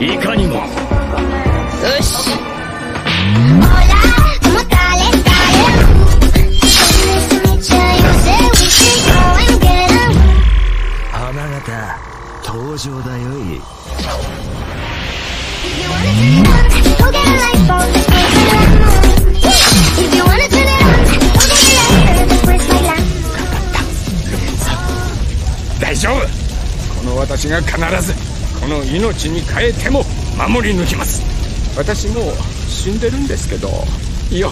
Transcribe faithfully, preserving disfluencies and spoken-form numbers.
いかにも。よし。 You wanna take it on, go get a life phone. If you wanna turn it on, go get a life phone. Just press my life. 大丈夫。この私が必ずこの命に変えても守り抜きます。私もう死んでるんですけど。よ。